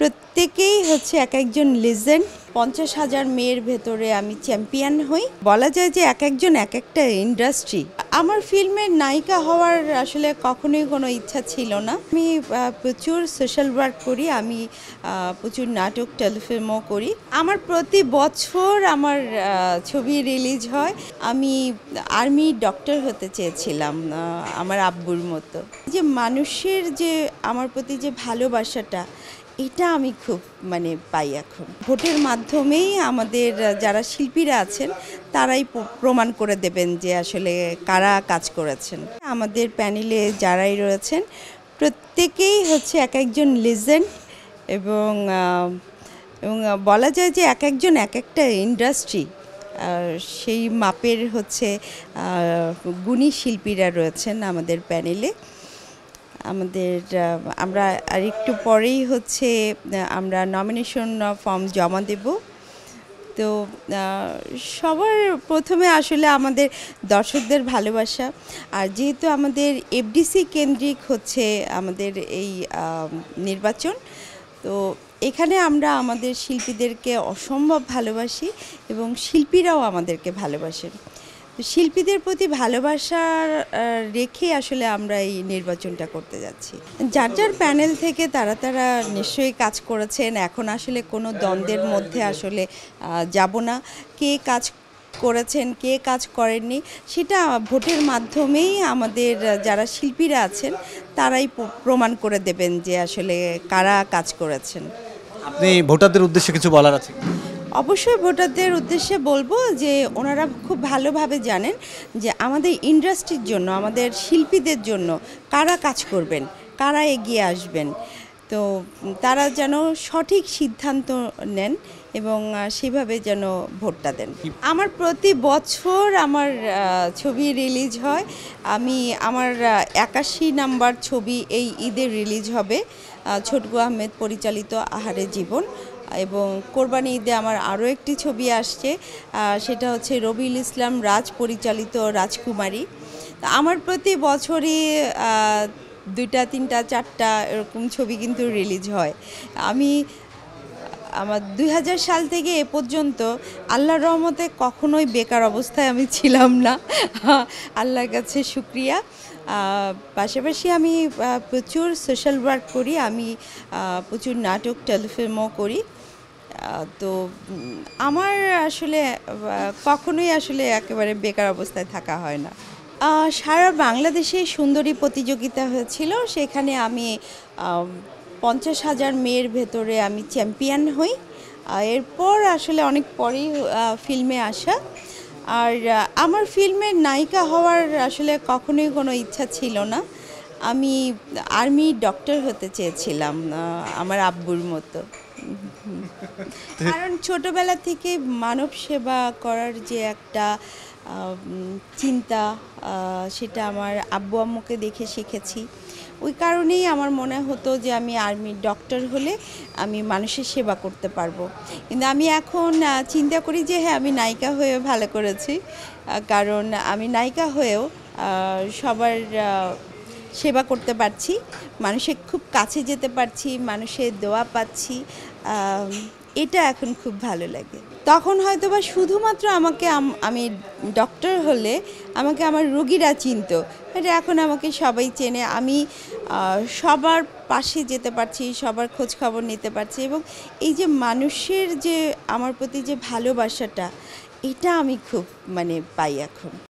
প্রত্যেকেই হচ্ছে এক একজন লেজেন্ড। 50,000 মেয়ের ভেতরে আমি চ্যাম্পিয়ন হই। বলা যায় যে এক একজন এক একটা ইন্ডাস্ট্রি। আমার ফিল্মের নায়িকা হওয়ার আসলে কখনোই কোনো ইচ্ছা ছিল না। আমি প্রচুর সোশ্যাল ওয়ার্ক করি, আমি প্রচুর নাটক টেলিফিল্মও করি। আমার প্রতি বছর আমার ছবি রিলিজ হয়। আমি আর্মি ডক্টর হতে চেয়েছিলাম আমার আব্বুর মতো। যে মানুষের যে আমার প্রতি যে ভালোবাসাটা, এটা আমি খুব মানে পাই এখন। ভোটের মাধ্যমেই আমাদের যারা শিল্পীরা আছেন তারাই প্রমাণ করে দেবেন যে আসলে কারা কাজ করেছেন। আমাদের প্যানেলে যারাই রয়েছেন প্রত্যেকেই হচ্ছে এক একজন লেজেন্ড এবং বলা যায় যে এক একজন এক একটা ইন্ডাস্ট্রি। সেই মাপের হচ্ছে গুণী শিল্পীরা রয়েছেন আমাদের প্যানেলে। আমরা আর একটু পরেই হচ্ছে আমরা নমিনেশন ফর্ম জমা দেব। তো সবার প্রথমে আসলে আমাদের দর্শকদের ভালোবাসা, আর যেহেতু আমাদের এফডিসি কেন্দ্রিক হচ্ছে আমাদের এই নির্বাচন, তো এখানে আমরা আমাদের শিল্পীদেরকে অসম্ভব ভালোবাসি এবং শিল্পীরাও আমাদেরকে ভালোবাসেন। শিল্পীদের প্রতি ভালোবাসা রেখে আসলে আমরা এই নির্বাচনটা করতে যাচ্ছি। যার যার প্যানেল থেকে তারা নিশ্চয়ই কাজ করেছেন। এখন আসলে কোনো দ্বন্দ্বের মধ্যে আসলে যাব না। কে কাজ করেছেন, কে কাজ করেননি, সেটা ভোটের মাধ্যমেই আমাদের যারা শিল্পীরা আছেন তারাই প্রমাণ করে দেবেন যে আসলে কারা কাজ করেছেন। আপনি ভোটারদের উদ্দেশ্যে কিছু বলার আছে? অবশ্যই ভোটারদের উদ্দেশ্যে বলবো যে ওনারা খুব ভালোভাবে জানেন যে আমাদের ইন্ডাস্ট্রির জন্য, আমাদের শিল্পীদের জন্য কারা কাজ করবেন, কারা এগিয়ে আসবেন। তো তারা যেন সঠিক সিদ্ধান্ত নেন এবং সেভাবে যেন ভোটটা দেন। আমার প্রতি বছর আমার ছবি রিলিজ হয়। আমার 81 নাম্বার ছবি এই ঈদে রিলিজ হবে, ছোটকু আহমেদ পরিচালিত আহারে জীবন। এবং কোরবানি ঈদে আমার আরও একটি ছবি আসছে, সেটা হচ্ছে রবিউল ইসলাম রাজ পরিচালিত রাজকুমারী। আমার প্রতি বছরই 2টা 3টা 4টা এরকম ছবি কিন্তু রিলিজ হয়। আমার 2000 সাল থেকে এ পর্যন্ত আল্লাহর রহমতে কখনোই বেকার অবস্থায় আমি ছিলাম না, আল্লাহর কাছে শুক্রিয়া। পাশাপাশি আমি প্রচুর সোশ্যাল ওয়ার্ক করি, আমি প্রচুর নাটক টেলিফিল্মও করি। তো আমার আসলে কখনোই আসলে একেবারে বেকার অবস্থায় থাকা হয় না। সারা বাংলাদেশে সুন্দরী প্রতিযোগিতা হয়েছিল, সেখানে আমি 50,000 মেয়ের ভেতরে আমি চ্যাম্পিয়ন হই। এরপর আসলে অনেক পরেই ফিল্মে আসা। আর আমার ফিল্মের নায়িকা হওয়ার আসলে কখনোই কোনো ইচ্ছা ছিল না। আমি আর্মি ডক্টর হতে চেয়েছিলাম আমার আব্বুর মতো, কারণ ছোটবেলা থেকে মানব সেবা করার যে একটা চিন্তা, সেটা আমার আব্বু আম্মুকে দেখে শিখেছি। ওই কারণেই আমার মনে হতো যে আমি আর্মি ডক্টর হলে আমি মানুষের সেবা করতে পারবো। কিন্তু আমি এখন চিন্তা করি যে হ্যাঁ, আমি নায়িকা হয়ে ভালো করেছি, কারণ আমি নায়িকা হয়েও সবার সেবা করতে পারছি, মানুষের খুব কাছে যেতে পারছি, মানুষের দোয়া পাচ্ছি। এটা এখন খুব ভালো লাগে। তখন হয়তো বা শুধুমাত্র আমি ডক্টর হলে আমাকে আমার রোগীরা চিনত, এটা এখন আমাকে সবাই চেনে। আমি সবার পাশে যেতে পারছি, সবার খোঁজখবর নিতে পারছি এবং এই যে মানুষের যে আমার প্রতি যে ভালোবাসাটা, এটা আমি খুব মানে পাই এখন।